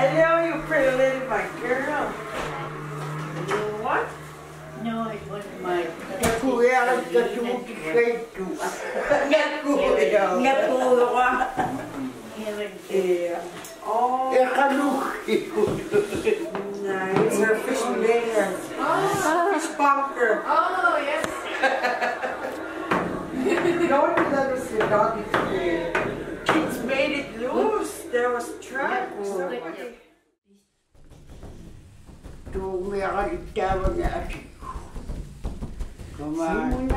Hello, you pretty little my girl. What? No, it was my. It's a fish banger. Oh, fish bunker. Oh, yes. Don't let us see doggy today. Kids made it loose. There was tracks. Come on.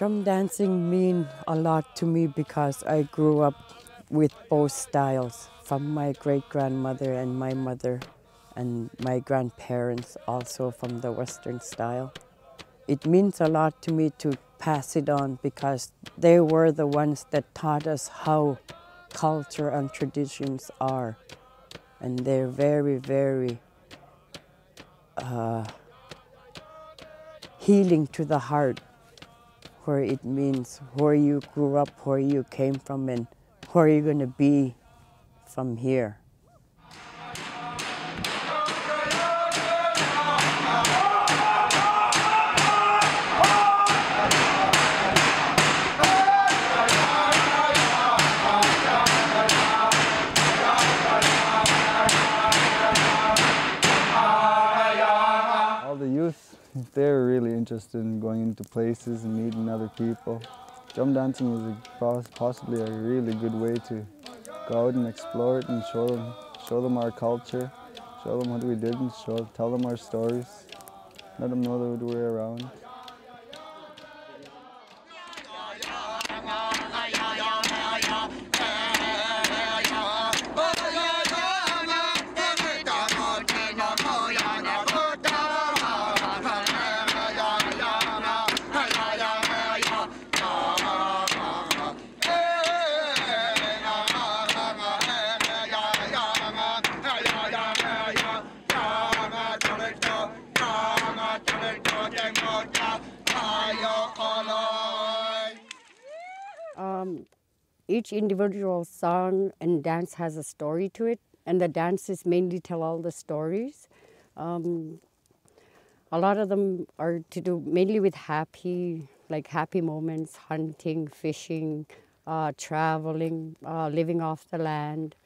Drum dancing means a lot to me because I grew up with both styles from my great-grandmother and my mother and my grandparents also from the Western style. It means a lot to me to pass it on because they were the ones that taught us how culture and traditions are, and they're very, very healing to the heart. Where it means where you grew up, where you came from, and where you're going to be from here. All the youth, they're really interested in going into places and meeting other people. Drum dancing is possibly a really good way to go out and explore it and show them our culture, show them what we did, and tell them our stories, let them know that we're around. Each individual song and dance has a story to it, and the dances mainly tell all the stories. A lot of them are to do mainly with happy moments, hunting, fishing, traveling, living off the land.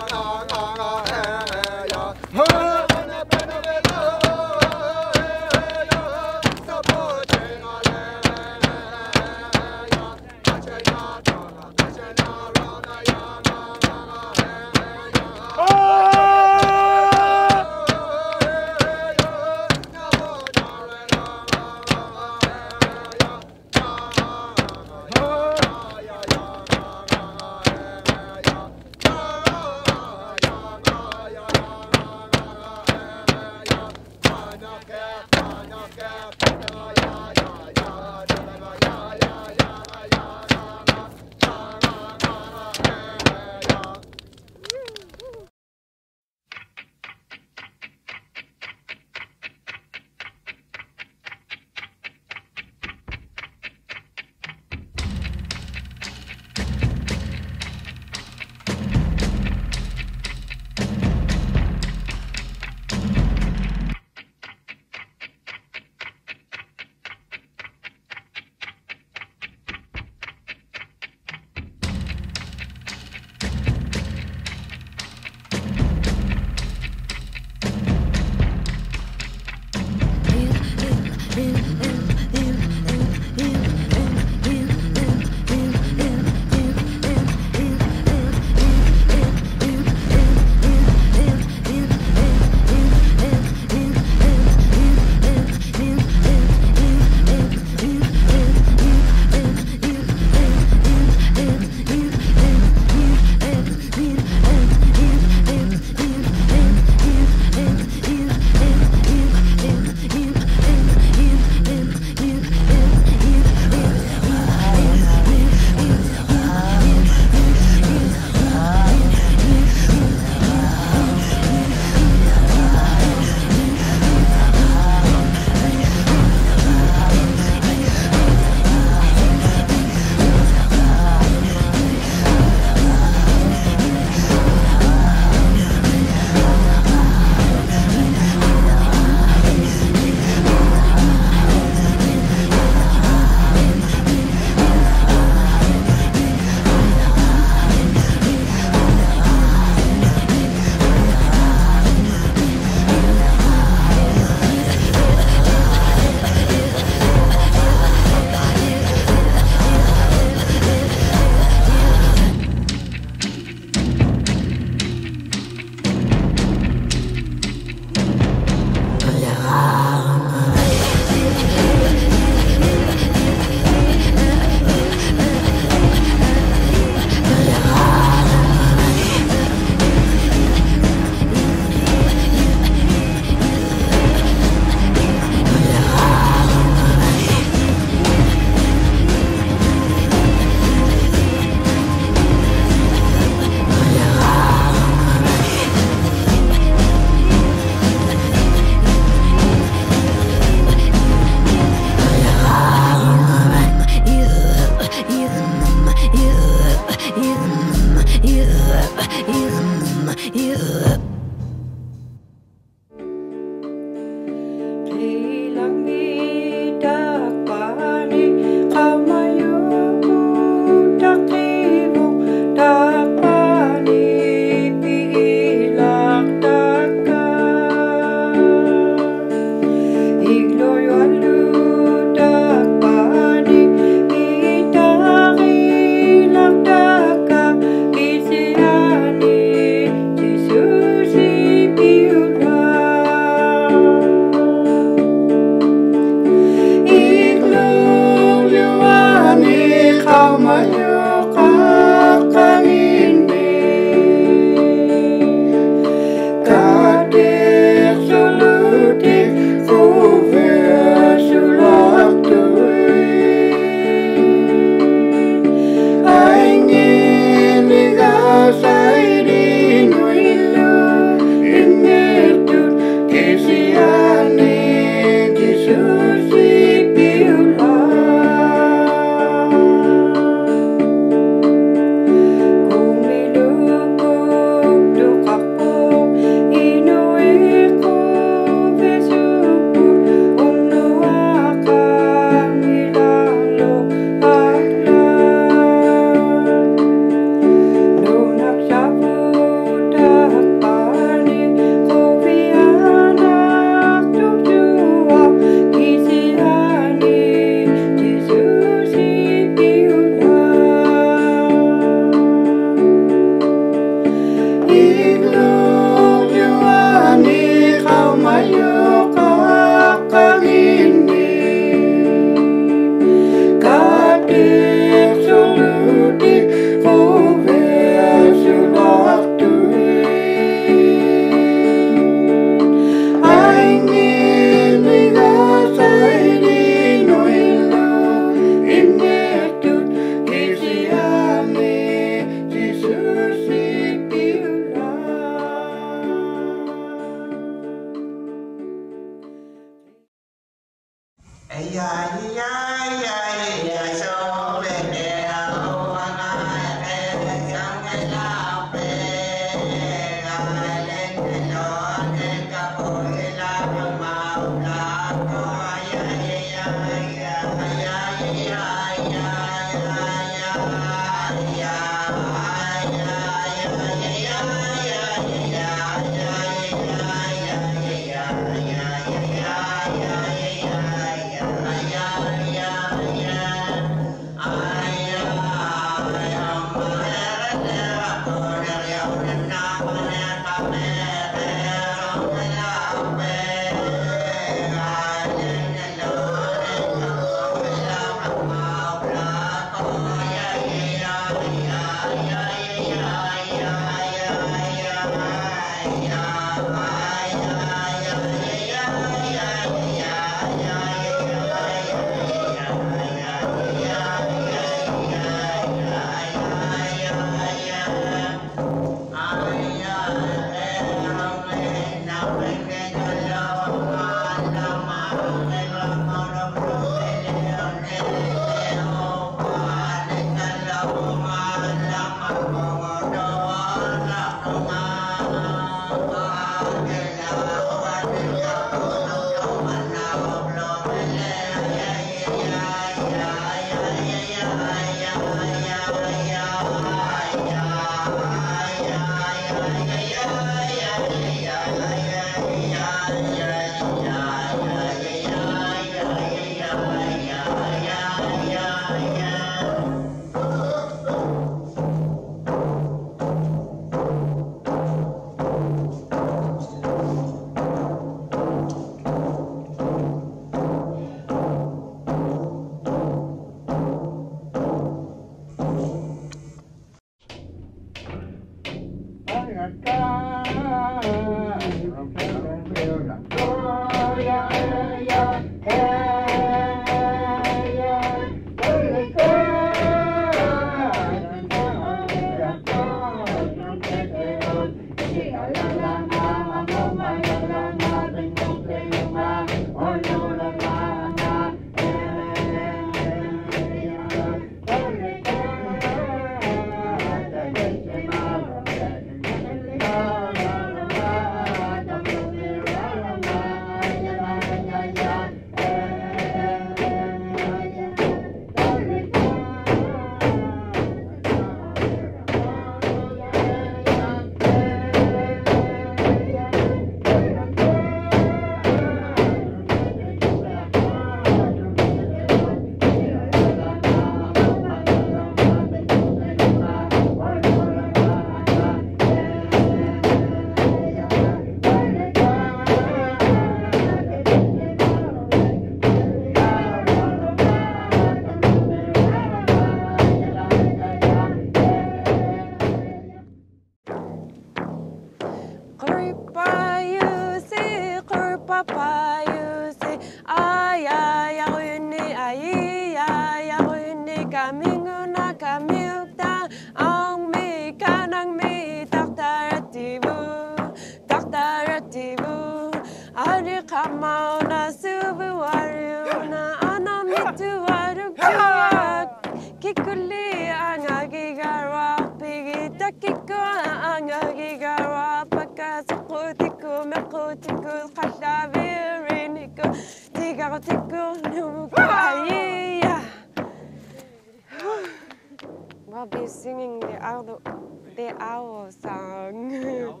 I'll be singing the owl song. The owl song?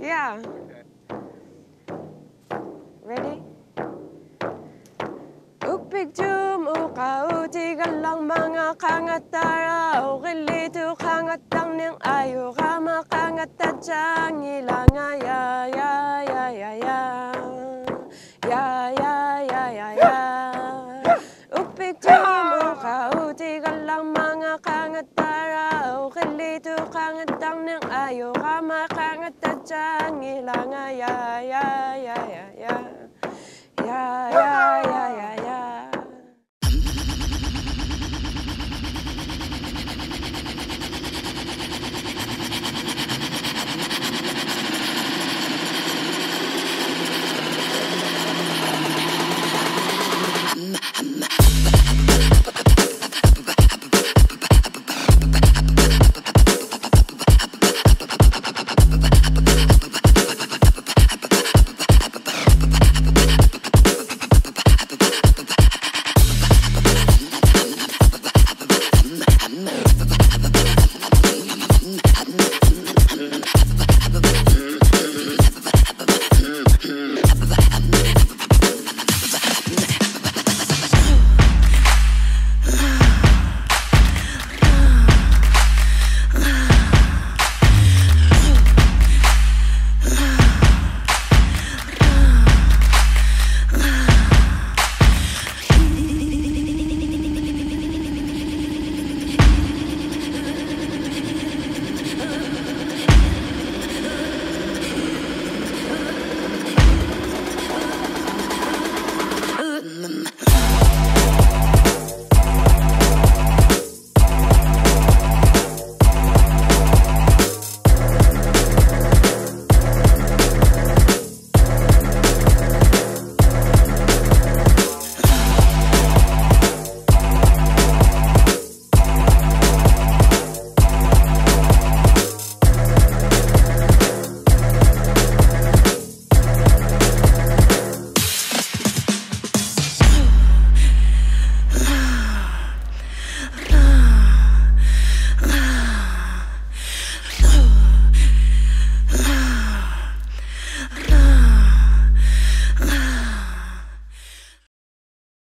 Yeah. Okay. Ready? Upikjum ukauti galang mga kangatara ukilitu kangatang ng ayu kama kangatachang ilangaya ya ya ya ya.